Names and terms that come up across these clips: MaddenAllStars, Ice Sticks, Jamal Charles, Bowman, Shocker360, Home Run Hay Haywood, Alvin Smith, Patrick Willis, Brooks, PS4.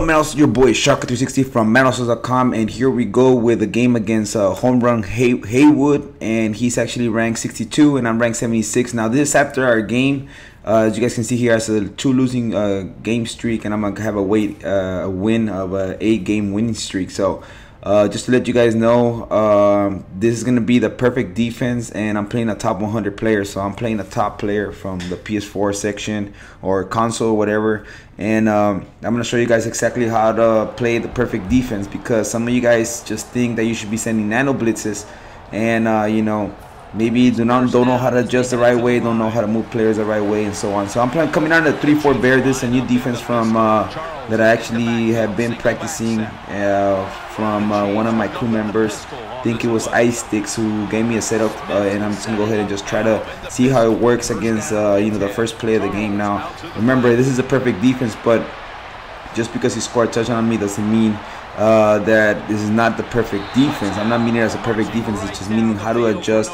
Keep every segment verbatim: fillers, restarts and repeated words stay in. up, MaddenAllStars? Your boy Shocker three sixty from Madden All Stars dot com, and here we go with a game against uh, Home Run Hay Haywood, and he's actually ranked sixty-two, and I'm ranked seventy-six. Now this is after our game. Uh, as you guys can see here, it's a two losing uh, game streak, and I'm gonna have a wait uh, a win of a eight game winning streak. So uh, just to let you guys know, um, this is gonna be the perfect defense, and I'm playing a top one hundred player. So I'm playing a top player from the P S four section or console, whatever. And um, I'm gonna show you guys exactly how to play the perfect defense, because some of you guys just think that you should be sending nano blitzes, and uh, you know, maybe do not don't know how to adjust the right way, don't know how to move players the right way, and so on. So I'm playing coming out of the three four bear. This is a new defense from uh, that I actually have been practicing uh, from uh, one of my crew members. I think it was Ice Sticks who gave me a setup, uh, and I'm just gonna go ahead and just try to see how it works against uh, you know, the first play of the game. Now remember, this is a perfect defense, but just because he scored a touchdown on me doesn't mean uh, that this is not the perfect defense. I'm not meaning it as a perfect defense. It's just meaning how to adjust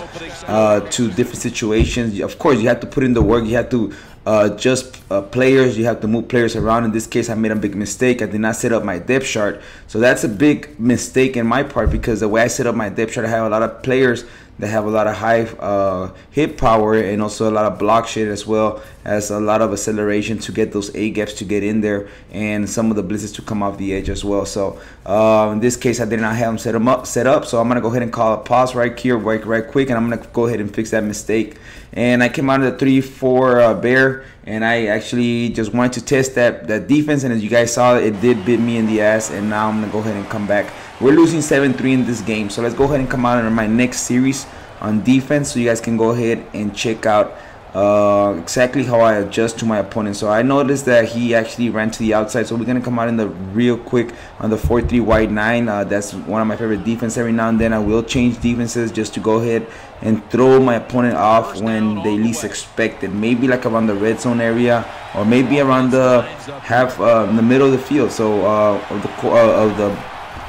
uh, to different situations. Of course, you have to put in the work. You have to uh, adjust uh, players. You have to move players around. In this case, I made a big mistake. I did not set up my depth chart. So that's a big mistake in my part, because the way I set up my depth chart, I have a lot of players that have a lot of high uh, hit power, and also a lot of block shit, as well as a lot of acceleration to get those A gaps to get in there, and some of the blitzes to come off the edge as well. So uh, in this case, I did not have them set them up, set up. So I'm gonna go ahead and call a pause right here, right, right quick, and I'm gonna go ahead and fix that mistake. And I came out of the three four uh, bear, and I actually just wanted to test that that defense, and as you guys saw, it did bit me in the ass, and now I'm gonna go ahead and come back. We're losing seven three in this game, so let's go ahead and come out in my next series on defense, so you guys can go ahead and check out uh, exactly how I adjust to my opponent. So I noticed that he actually ran to the outside, so we're going to come out in the real quick on the four three wide nine. Uh, that's one of my favorite defense. Every now and then I will change defenses just to go ahead and throw my opponent off when they least expect it. Maybe like around the red zone area, or maybe around the half, uh, in the middle of the field, so uh, of the, uh, of the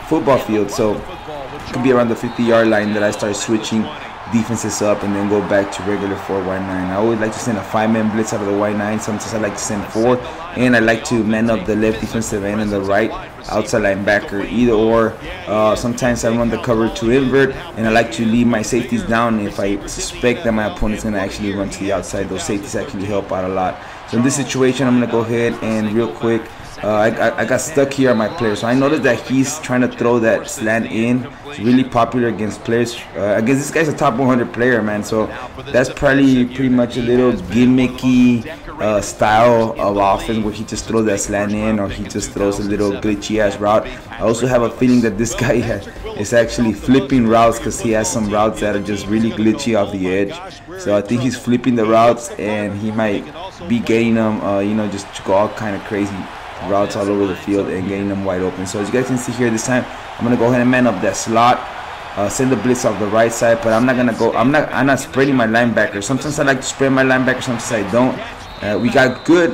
football field. So it could be around the fifty yard line that I start switching defenses up, and then go back to regular four wide nine. I always like to send a five man blitz out of the wide nine. Sometimes I like to send four, and I like to man up the left defensive end and the right outside linebacker, either or. Uh, sometimes I run the cover to invert, and I like to leave my safeties down if I suspect that my opponent's gonna actually run to the outside. Those safeties actually help out a lot. So in this situation, I'm gonna go ahead and real quick, Uh, I, I, I got stuck here on my player, so I noticed that he's trying to throw that slant in. It's really popular against players. Uh, I guess this guy's a top one hundred player, man, so that's probably pretty much a little gimmicky uh, style of offense, where he just throws that slant in, or he just throws a little glitchy ass route. I also have a feeling that this guy has, is actually flipping routes, because he has some routes that are just really glitchy off the edge. So I think he's flipping the routes, and he might be getting them, uh, you know, just go all kind of crazy routes all over the field and getting them wide open. So as you guys can see here, this time I'm gonna go ahead and man up that slot, uh, send the blitz off the right side, but I'm not gonna go. I'm not. I'm not spreading my linebacker. Sometimes I like to spread my linebacker, sometimes I don't. Uh, we got good,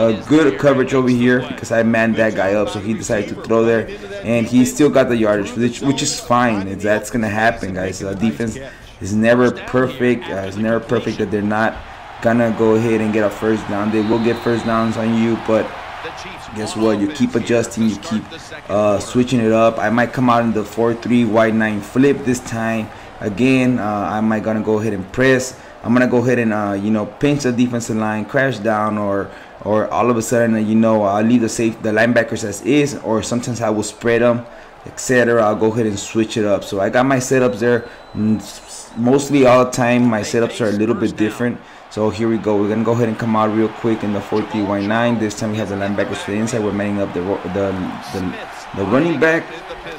uh, good coverage over here, because I manned that guy up, so he decided to throw there, and he still got the yardage, which, which is fine. It's, that's gonna happen, guys. Uh, defense is never perfect. Uh, it's never perfect that they're not gonna go ahead and get a first down. They will get first downs on you, but guess what? You keep adjusting, you keep uh, switching it up. I might come out in the four three wide nine flip this time. Again, uh, I might gonna go ahead and press. I'm gonna go ahead and uh, you know, pinch the defensive line, crash down, or or all of a sudden, you know, I'll leave the safe the linebackers as is, or sometimes I will spread them, et cetera. I'll go ahead and switch it up. So I got my setups there. Mostly all the time, my setups are a little bit different. So here we go. We're gonna go ahead and come out real quick in the four three Y nine. This time we have the linebackers to the inside. We're manning up the the the, the running back.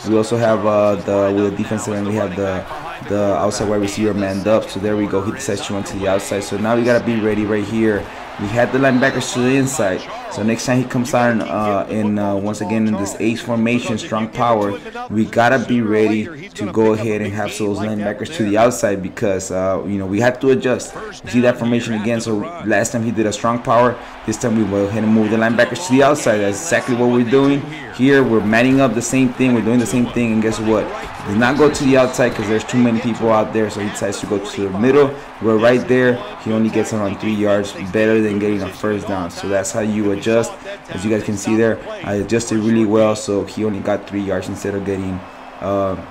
We also have uh, the with the defensive end, we have the the outside wide receiver manned up. So there we go. He decides to run to the outside. So now we gotta be ready right here. We had the linebackers to the inside. So next time he comes out in, uh, in uh, once again in this ace formation, strong power, we gotta be ready to go ahead and have those linebackers to the outside, because uh, you know, we have to adjust. You see that formation again. So last time he did a strong power. This time we went ahead and moved the linebackers to the outside. That's exactly what we're doing here. We're manning up the same thing. We're doing the same thing, and guess what? He does not go to the outside because there's too many people out there. So he decides to go to the middle. We're right there. He only gets around three yards, better than getting a first down. So that's how you adjust. As you guys can see there, I adjusted really well, so he only got three yards instead of getting uh,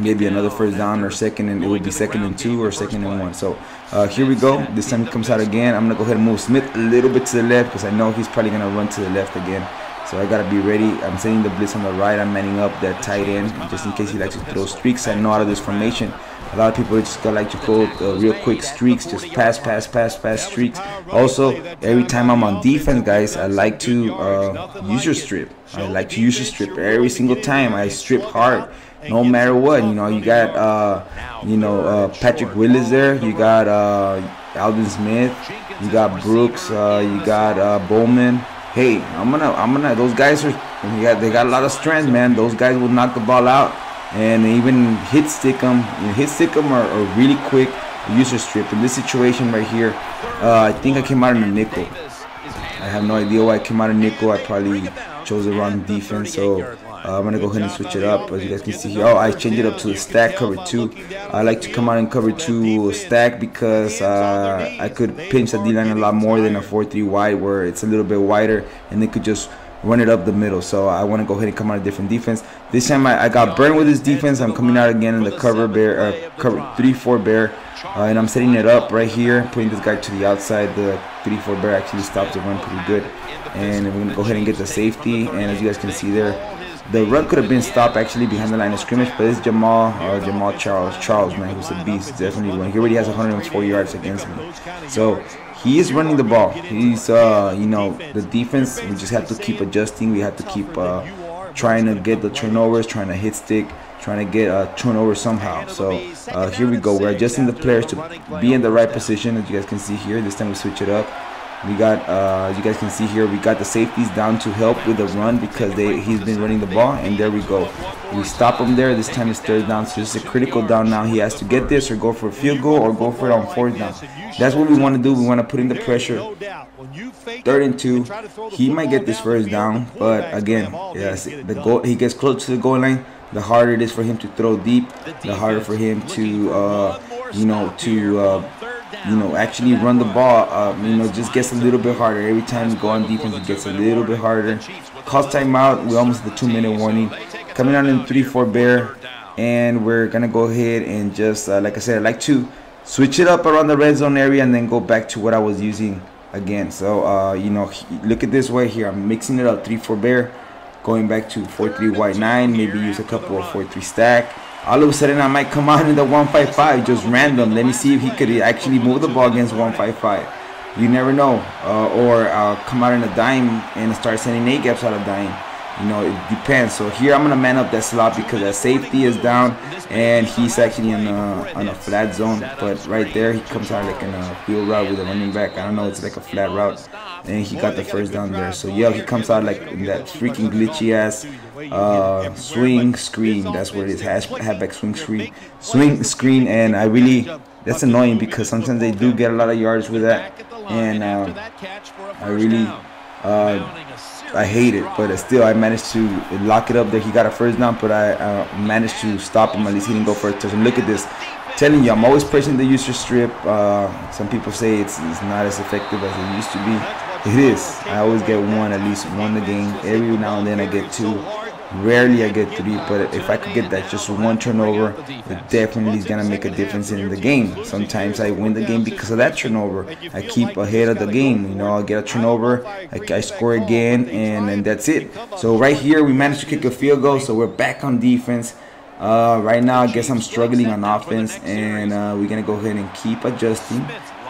maybe another first down or second, and it would be second and two or second and one. So uh, here we go. This time he comes out again. I'm going to go ahead and move Smith a little bit to the left because I know he's probably going to run to the left again. So I got to be ready. I'm sending the blitz on the right. I'm manning up that tight end just in case he likes to throw streaks. I know out of this formation, a lot of people just like to go uh, real quick streaks, just pass, pass, pass, pass streaks. Also, every time I'm on defense, guys, I like to uh, use your strip. I like to use your strip every single time. I strip hard, no matter what. You know, you got, uh, you know, uh, Patrick Willis there. You got uh, Alvin Smith. You got Brooks. Uh, you got uh, Bowman. Hey, I'm gonna, I'm gonna. Those guys are, yeah, they got a lot of strength, man. Those guys will knock the ball out. And even hit stick them, you know, hit stick them are, are really quick. User strip in this situation right here. Uh, I think I came out in a nickel. I have no idea why I came out in nickel. I probably chose the wrong defense, so uh, I'm gonna go ahead and switch it up. As you guys can see here, oh, I changed it up to the stack cover two. I like to come out and cover two stack because uh, I could pinch the D line a lot more than a four three wide, where it's a little bit wider, and they could just run it up the middle. So I want to go ahead and come out a different defense. This time I, I got burned with this defense. I'm coming out again in the cover bear, uh, cover three four bear, uh, and I'm setting it up right here, putting this guy to the outside. The three four bear actually stopped the run pretty good, and we're gonna go ahead and get the safety. And as you guys can see there, the run could have been stopped actually behind the line of scrimmage, but it's Jamal, uh, Jamal Charles, Charles man, who's a beast, definitely one. He already has one hundred four yards against me, so. He is running the ball. He's, uh, you know, the defense, we just have to keep adjusting. We have to keep uh, trying to get the turnovers, trying to hit stick, trying to get a turnover somehow. So uh, here we go. We're adjusting the players to be in the right position. As you guys can see here, this time we switch it up. We got, uh, as you guys can see here, we got the safeties down to help with the run because they, he's been running the ball, and there we go. We stop him there. This time it's third down, so this is a critical down now. He has to get this or go for a field goal or go for it on fourth down. That's what we want to do. We want to put in the pressure. Third and two. He might get this first down, but again, yes, the goal, he gets close to the goal line. The harder it is for him to throw deep, the harder for him to, uh, you know, to... Uh, you know, actually run the ball, uh, you know, just gets a little bit harder. Every time we go on defense, it gets a little bit harder. Calls timeout. We almost had the two-minute warning. Coming out in three four bear, and we're going to go ahead and just, uh, like I said, I like to switch it up around the red zone area and then go back to what I was using again. So, uh, you know, look at this way here. I'm mixing it up, three four bear, going back to four three white nine, maybe use a couple of four three stack. All of a sudden, I might come out in the one five five, just random. Let me see if he could actually move the ball against one five five. You never know. Uh, or I'll come out in a dime and start sending A-gaps out of dime. You know, it depends. So here, I'm going to man up that slot because that safety is down. And he's actually in a, on a flat zone. But right there, he comes out like in a field route with a running back. I don't know. It's like a flat route. And he got the first down there. So, yeah, he comes out like in that freaking glitchy-ass uh, swing screen. That's what it is. Halfback swing screen. Swing screen. And I really, that's annoying because sometimes they do get a lot of yards with that. And um, I really, uh, I hate it. But still, I managed to lock it up there. He got a first down, but I uh, managed to stop him. At least he didn't go for a touchdown. Look at this. Telling you, I'm always pushing the user strip. Uh, some people say it's, it's not as effective as it used to be. It is. I always get one, at least one a game. Every now and then I get two. Rarely I get three, but if I could get that just one turnover, it definitely is going to make a difference in the game. Sometimes I win the game because of that turnover. I keep ahead of the game. You know, I get a turnover, I, I score again, and, and that's it. So right here, we managed to kick a field goal, so we're back on defense. Uh, right now, I guess I'm struggling on offense, and uh, we're going to go ahead and keep adjusting.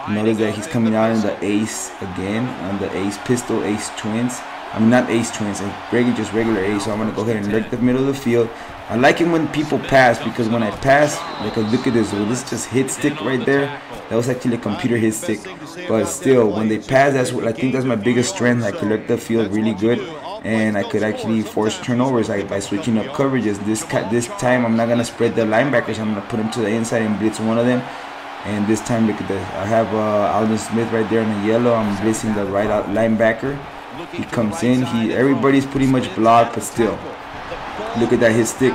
Notice that he's coming out in the ace again, on the ace pistol, ace twins. I mean, not ace twins, just regular ace. So I'm going to go ahead and look at the middle of the field. I like it when people pass because when I pass, like, look at this. Well, this just hit stick right there. That was actually a computer hit stick. But still, when they pass, that's what I think that's my biggest strength. I could look at the field really good. And I could actually force turnovers like by switching up coverages. This, this time, I'm not going to spread the linebackers. I'm going to put them to the inside and blitz one of them. And this time, look at this. I have uh, Alvin Smith right there in the yellow. I'm blitzing the right out linebacker. He comes in. He everybody's pretty much blocked, but still, look at that hit stick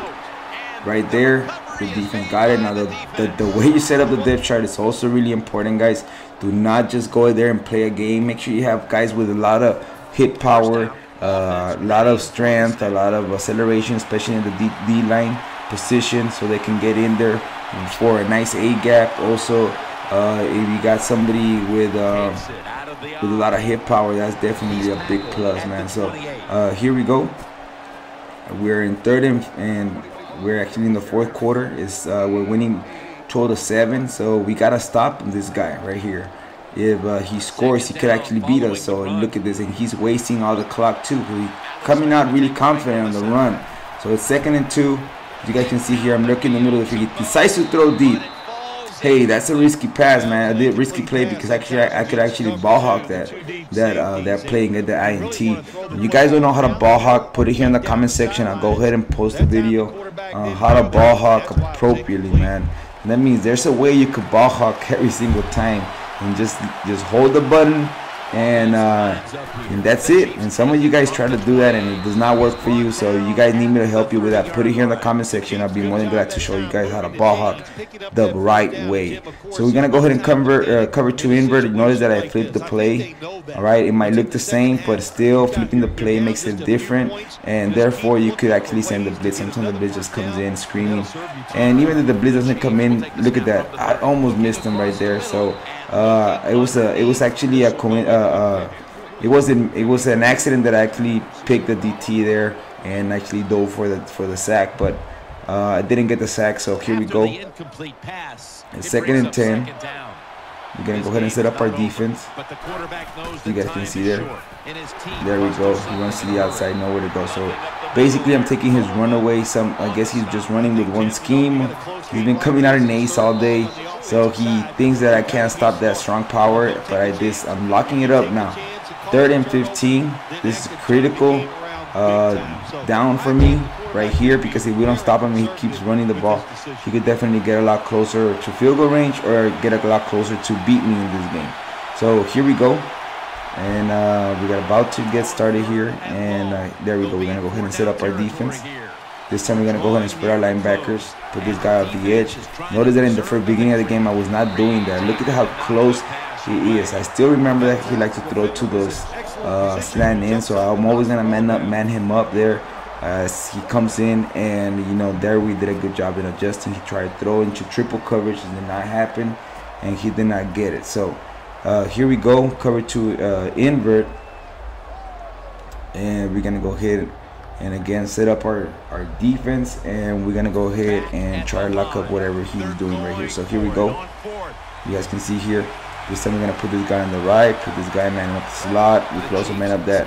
right there. the defense got it. Now the, the, the way you set up the depth chart is also really important, guys. Do not just go there and play a game. Make sure you have guys with a lot of hit power, uh, a lot of strength, a lot of acceleration, especially in the deep D line position, so they can get in there for a nice A gap. Also, uh, if you got somebody with uh, with a lot of hit power, that's definitely a big plus, man. So uh, here we go. We're in third and, and we're actually in the fourth quarter. It's uh, we're winning twelve to seven, so we gotta stop this guy right here. If uh, he scores, he could actually beat us. So look at this, and he's wasting all the clock too. He's coming out really confident on the run. So it's second and two. As you guys can see here, I'm looking in the middle of the field. He decides to throw deep. Hey, that's a risky pass, man. I did risky play because actually I, I could actually ball hawk that that uh, that play and get the I N T. If you guys don't know how to ball hawk, put it here in the comment section. I'll go ahead and post a video on how to ball hawk appropriately, man. And that means there's a way you could ball hawk every single time and just just hold the button and uh, and that's it. And some of you guys try to do that and it does not work for you. So you guys need me to help you with that, put it here in the comment section. I'll be more than glad to show you guys how to ball hawk the right way. So we're gonna go ahead and cover uh, cover two invert. Notice that I flipped the play. All right, it might look the same, but still flipping the play makes it different, and therefore you could actually send the blitz. Sometimes the blitz just comes in screaming, and even if the blitz doesn't come in, look at that. I almost missed him right there. So uh, it was a it was actually a uh, uh, it wasn't it was an accident that I actually picked the D T there and actually dove for the for the sack, but uh, I didn't get the sack. So here we go. It's second and ten. We're going to go ahead and set up our defense. You guys can see there. There we go. He runs to the outside, nowhere to go. So basically, I'm taking his runaway. Some, I guess he's just running with one scheme. He's been coming out in ace all day. So he thinks that I can't stop that strong power. But I just, I'm locking it up now. Third and fifteen. This is critical uh, down for me right here, because if we don't stop him, he keeps running the ball, he could definitely get a lot closer to field goal range or get a lot closer to beat me in this game. So here we go, and uh, we got about to get started here, and uh, there we go. We're gonna go ahead and set up our defense. This time we're gonna go ahead and spread our linebackers, put this guy off the edge. Notice that in the first beginning of the game I was not doing that. Look at how close he is. I still remember that he likes to throw to those uh, slant in, so I'm always gonna man up, man him up there. As he comes in, and you know, there we did a good job in adjusting. He tried to throw into triple coverage, it did not happen, and he did not get it. So uh, here we go, cover two uh, invert, and we're gonna go ahead and again set up our our defense, and we're gonna go ahead and try to lock up whatever he's doing right here. So here we go. You guys can see here. This time we're gonna put this guy on the right, put this guy man up the slot. We could also man up that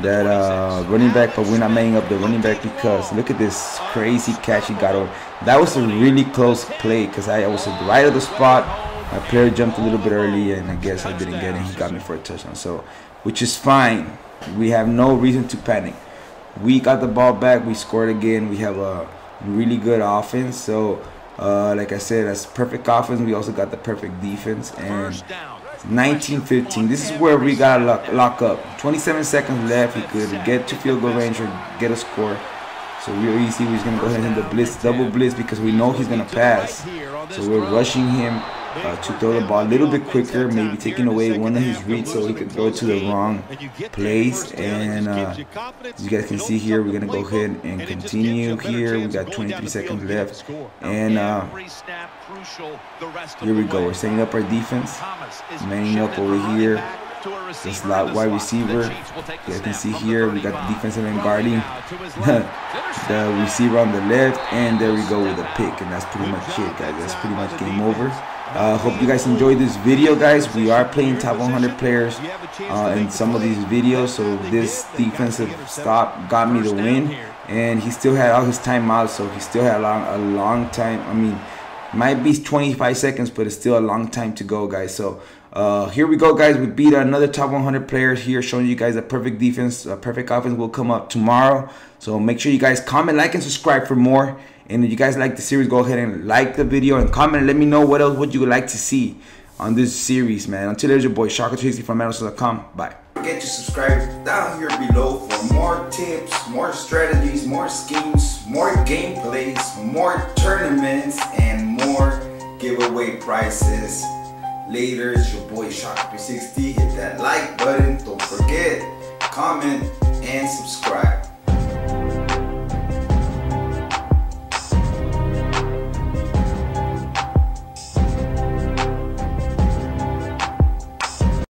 that uh, running back, but we're not manning up the running back because look at this crazy catch he got over. That was a really close play because I was right at the spot. My player jumped a little bit early, and I guess I didn't get it. He got me for a touchdown, so which is fine. We have no reason to panic. We got the ball back. We scored again. We have a really good offense. So. Uh, like I said, that's perfect offense. We also got the perfect defense. And nineteen fifteen. This is where we got to lock, lock up. twenty-seven seconds left. We could get to field goal range or get a score. So real easy. We're just going to go ahead and hit the blitz, double blitz, because we know he's going to pass. So we're rushing him uh, to throw the ball a little bit quicker, maybe taking away one of his reads so he could throw it to the wrong place. And uh, as you guys can see here, we're going to go ahead and continue here. We got twenty-three seconds left. And uh, here we go. We're setting up our defense, manning up over here. The slot wide receiver, you guys can see here, we got the defensive end guarding the receiver on the left, and there we go with a pick, and that's pretty much it, guys. That's pretty much game over. Uh, hope you guys enjoyed this video, guys. We are playing top one hundred players uh, in some of these videos, so this defensive stop got me the win, and he still had all his timeouts, so he still had a long, a long time. I mean, might be twenty-five seconds, but it's still a long time to go, guys. So. Uh, here we go, guys. We beat another top one hundred players here, showing you guys a perfect defense. A perfect offense will come up tomorrow. So make sure you guys comment, like, and subscribe for more. And if you guys like the series, go ahead and like the video and comment. And let me know what else would you like to see on this series, man. Until there's your boy Shocker three sixty from Mad All Stars dot com. Bye. Get your subscribers down here below for more tips, more strategies, more schemes, more gameplays, more tournaments, and more giveaway prizes. Later, it's your boy Shocker three sixty. Hit that like button. Don't forget, comment, and subscribe.